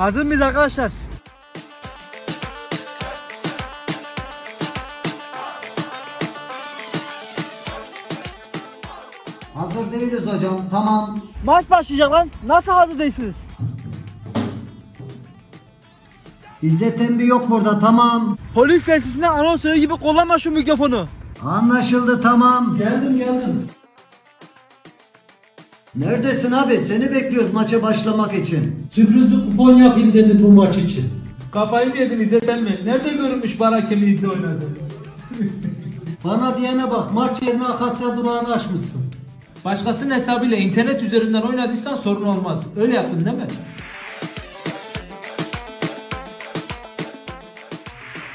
Hazır mıyız arkadaşlar? Hazır değiliz hocam, tamam. Maç başlayacak lan, nasıl hazır değilsiniz? İzzet Tembi yok burada, tamam. Polis tesisine anonsörü gibi kullanma şu mikrofonu. Anlaşıldı, tamam. Geldim. Neredesin abi? Seni bekliyoruz maça başlamak için. Sürpriz bir kupon yapayım dedim bu maç için. Kafayı mı yedin İzzet Tembi? Nerede görünmüş bar hakemliğinde oynadı? Bana diyene bak, maç yerine Akasya durağını açmışsın. Başkasının hesabıyla internet üzerinden oynadıysan sorun olmaz. Öyle yaptın değil mi?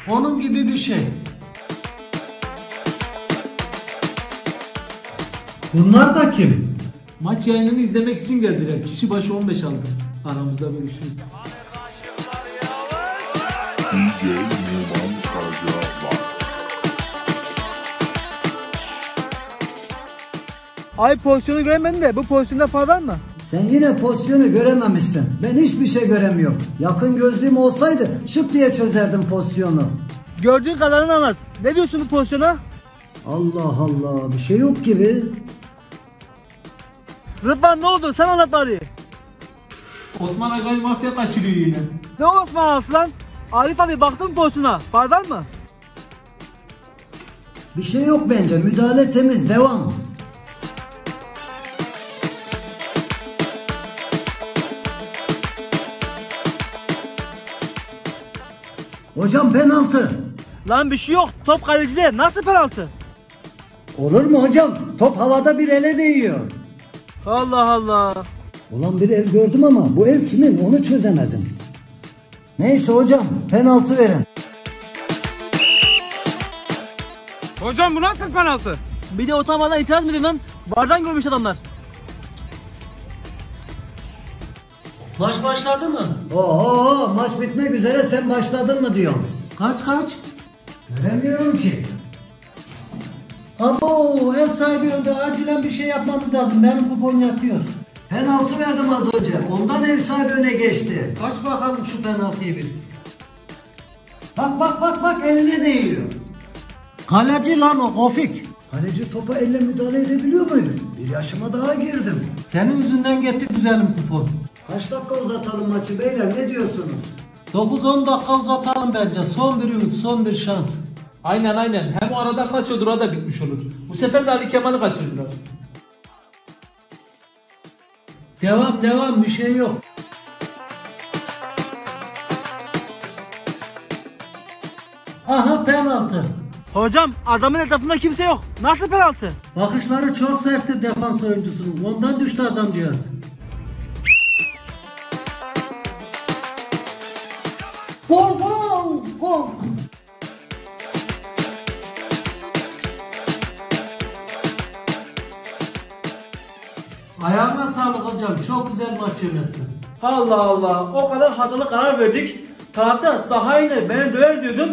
Onun gibi bir şey. Bunlar da kim? Maç yayınını izlemek için geldiler. Kişi başı 15 aldı. Aramızda bölüşürüz. Ay pozisyonu göremedim de bu pozisyonda faul var mı? Sen yine pozisyonu görememişsin. Ben hiçbir şey göremiyorum. Yakın gözlüğüm olsaydı şıp diye çözerdim pozisyonu. Gördüğün kadarını anlat. Ne diyorsun bu pozisyona? Allah Allah, bir şey yok gibi. Rıdvan ne oldu? Sen anlat bari. Osman Aga'yı mafya kaçırıyor yine. Ne Osman Aslan? Arif abi baktın mı pozisyona? Faul var mı? Bir şey yok bence. Müdahale temiz. Devam. Hocam penaltı. Lan bir şey yok. Top kalecide. Nasıl penaltı? Olur mu hocam? Top havada bir ele değiyor. Allah Allah. Ulan bir el gördüm ama bu el kimin? Onu çözemedim. Neyse hocam, penaltı verin. Hocam bu nasıl penaltı? Bir de otomada itiraz mıydı lan? Bardan görmüş adamlar. Maç başladı mı? Oo, maç bitmek üzere, sen başladın mı diyor. Kaç? Göremiyorum ki. Abo, ev sahibi önde, acilen bir şey yapmamız lazım. Benim kupon yatıyor. Penaltı verdim az önce. Ondan ev sahibi öne geçti. Aç bakalım şu penaltıyı bir. Bak eline değiyor. Kaleci lan o, Ofik. Kaleci topa elle müdahale edebiliyor muydu? Bir yaşıma daha girdim. Senin yüzünden gitti güzelim kupon. Kaç dakika uzatalım maçı beyler, ne diyorsunuz? 9-10 dakika uzatalım bence, son bir ümit, son bir şans. Aynen, hem o arada kaçıyor durağı da bitmiş olur. Bu sefer de Ali Kemal'i kaçırdılar. Devam, bir şey yok. Aha penaltı. Hocam adamın etrafında kimse yok, nasıl penaltı? Bakışları çok sertti defans oyuncusunun, ondan düştü adamcağız. Gol. Ayağına sağlık hocam, çok güzel maç yönettin. Allah, o kadar hatalı karar verdik. Taraftar sahayını beni döver diyordum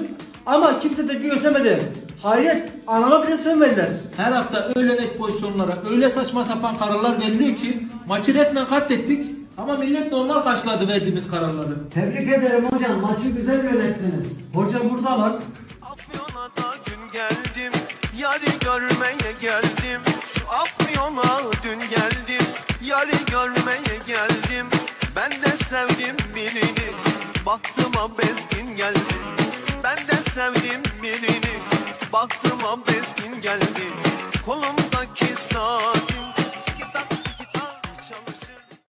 ama kimse tepki göstermedi. Hayret, anama bile söylemediler. Her hafta öyle net pozisyonlara, öyle saçma sapan kararlar veriliyor ki maçı resmen katlettik. Ama millet normal karşıladı verdiğimiz kararları. Tebrik ederim hocam, maçı güzel yönettiniz. Hocam buradalar. Afyon'a da dün geldim, yarı görmeye geldim. Şu Afyon'a dün geldim, yarı görmeye geldim. Ben de sevdim birini, baktıma bezgin geldi. Ben de sevdim birini, baktıma bezgin geldi. Kolum